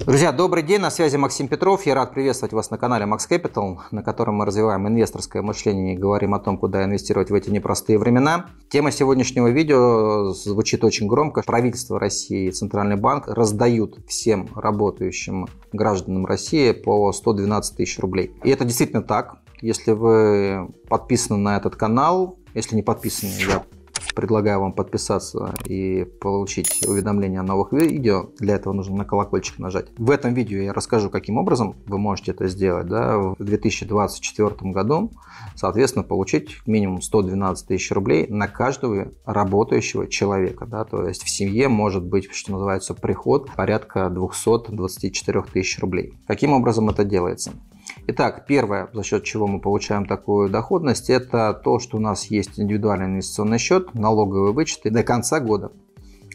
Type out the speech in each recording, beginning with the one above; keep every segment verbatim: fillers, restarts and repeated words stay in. Друзья, добрый день, на связи Максим Петров. Я рад приветствовать вас на канале Max Capital, на котором мы развиваем инвесторское мышление и говорим о том, куда инвестировать в эти непростые времена. Тема сегодняшнего видео звучит очень громко. Правительство России и Центральный банк раздают всем работающим гражданам России по сто двенадцать тысяч рублей. И это действительно так. Если вы подписаны на этот канал, если не подписаны, я предлагаю вам подписаться и получить уведомления о новых видео. Для этого нужно на колокольчик нажать. В этом видео я расскажу, каким образом вы можете это сделать, да, в две тысячи двадцать четвёртом году, соответственно, получить минимум сто двенадцать тысяч рублей на каждого работающего человека. Да, то есть в семье может быть, что называется, приход порядка двухсот двадцати четырёх тысяч рублей. Каким образом это делается? Итак, первое, за счет чего мы получаем такую доходность, это то, что у нас есть индивидуальный инвестиционный счет, налоговые вычеты. До конца года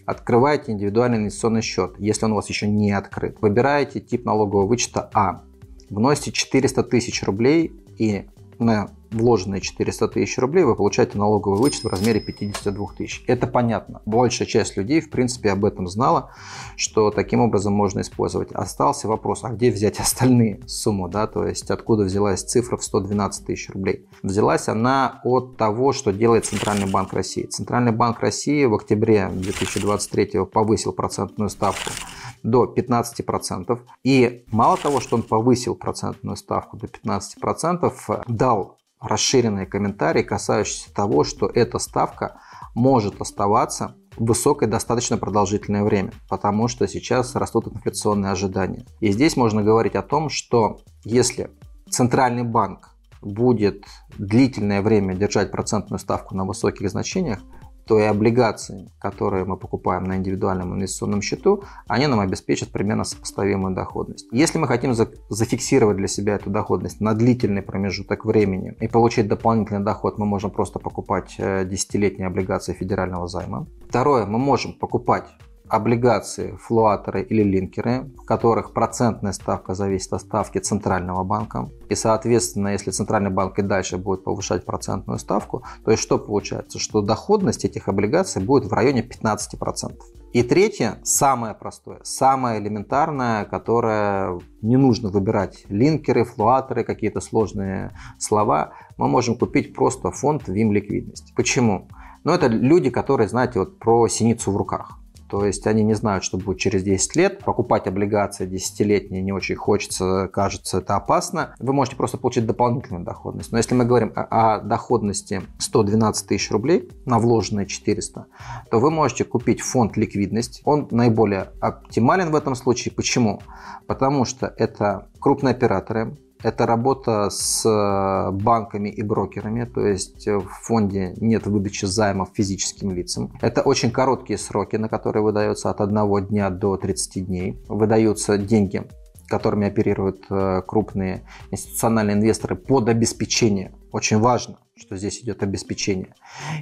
открываете индивидуальный инвестиционный счет, если он у вас еще не открыт. Выбираете тип налогового вычета А, вносите четыреста тысяч рублей, и на вложенные четыреста тысяч рублей вы получаете налоговый вычет в размере пятидесяти двух тысяч. Это понятно. Большая часть людей, в принципе, об этом знала, что таким образом можно использовать. Остался вопрос, а где взять остальные суммы, да, то есть откуда взялась цифра в сто двенадцать тысяч рублей. Взялась она от того, что делает Центральный банк России. Центральный банк России в октябре две тысячи двадцать третьего повысил процентную ставку до пятнадцати процентов. И мало того, что он повысил процентную ставку до пятнадцати процентов, дал расширенные комментарии, касающиеся того, что эта ставка может оставаться высокой достаточно продолжительное время, потому что сейчас растут инфляционные ожидания. И здесь можно говорить о том, что если Центральный банк будет длительное время держать процентную ставку на высоких значениях, то и облигации, которые мы покупаем на индивидуальном инвестиционном счету, они нам обеспечат примерно сопоставимую доходность. Если мы хотим зафиксировать для себя эту доходность на длительный промежуток времени и получить дополнительный доход, мы можем просто покупать десятилетние облигации федерального займа. Второе, мы можем покупать облигации, флуаторы или линкеры, в которых процентная ставка зависит от ставки Центрального банка. И, соответственно, если Центральный банк и дальше будет повышать процентную ставку, то есть что получается? Что доходность этих облигаций будет в районе пятнадцати процентов. И третье, самое простое, самое элементарное, которое не нужно выбирать линкеры, флуаторы, какие-то сложные слова, мы можем купить просто фонд ВИМ ликвидность. Почему? Ну, это люди, которые, знаете, вот про синицу в руках. То есть они не знают, что будет через десять лет. Покупать облигации десятилетние не очень хочется, кажется, это опасно. Вы можете просто получить дополнительную доходность. Но если мы говорим о, о доходности сто двенадцать тысяч рублей на вложенные четыреста, то вы можете купить фонд ликвидность. Он наиболее оптимален в этом случае. Почему? Потому что это крупные операторы. Это работа с банками и брокерами, то есть в фонде нет выдачи займов физическим лицам. Это очень короткие сроки, на которые выдаются от одного дня до тридцати дней. Выдаются деньги, которыми оперируют крупные институциональные инвесторы под обеспечение. Очень важно, что здесь идет обеспечение.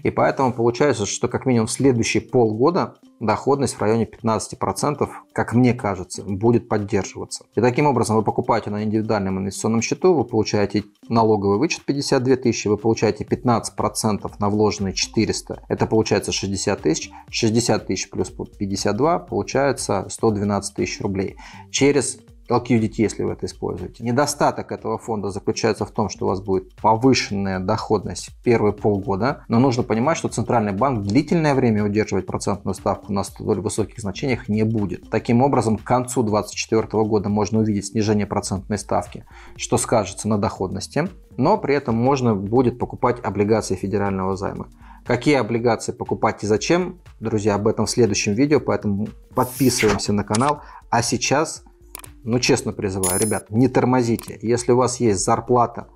И поэтому получается, что как минимум в следующие полгода доходность в районе пятнадцати процентов, как мне кажется, будет поддерживаться. И таким образом вы покупаете на индивидуальном инвестиционном счету, вы получаете налоговый вычет пятьдесят две тысячи, вы получаете пятнадцать процентов на вложенные четыреста, это получается шестьдесят тысяч, шестьдесят тысяч плюс пятьдесят два получается сто двенадцать тысяч рублей. Через эл кью ди ти, если вы это используете. Недостаток этого фонда заключается в том, что у вас будет повышенная доходность в первые полгода, но нужно понимать, что Центральный банк длительное время удерживать процентную ставку на столь высоких значениях не будет. Таким образом, к концу две тысячи двадцать четвёртого года можно увидеть снижение процентной ставки, что скажется на доходности, но при этом можно будет покупать облигации федерального займа. Какие облигации покупать и зачем, друзья, об этом в следующем видео, поэтому подписываемся на канал. А сейчас... Ну, честно призываю, ребят, не тормозите. Если у вас есть зарплата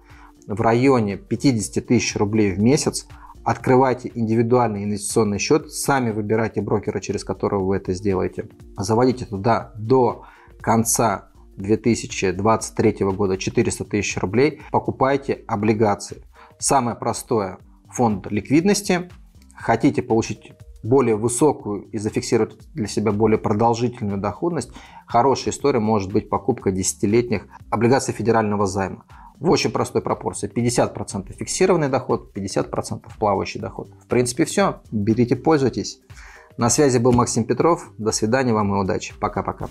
в районе пятидесяти тысяч рублей в месяц, открывайте индивидуальный инвестиционный счет, сами выбирайте брокера, через которого вы это сделаете. Заводите туда до конца две тысячи двадцать третьего года четыреста тысяч рублей, покупайте облигации. Самое простое – фонд ликвидности. Хотите получить более высокую и зафиксировать для себя более продолжительную доходность, хорошая история может быть покупка десятилетних облигаций федерального займа. В очень простой пропорции. пятьдесят процентов фиксированный доход, пятьдесят процентов плавающий доход. В принципе, все. Берите, пользуйтесь. На связи был Максим Петров. До свидания вам и удачи. Пока-пока.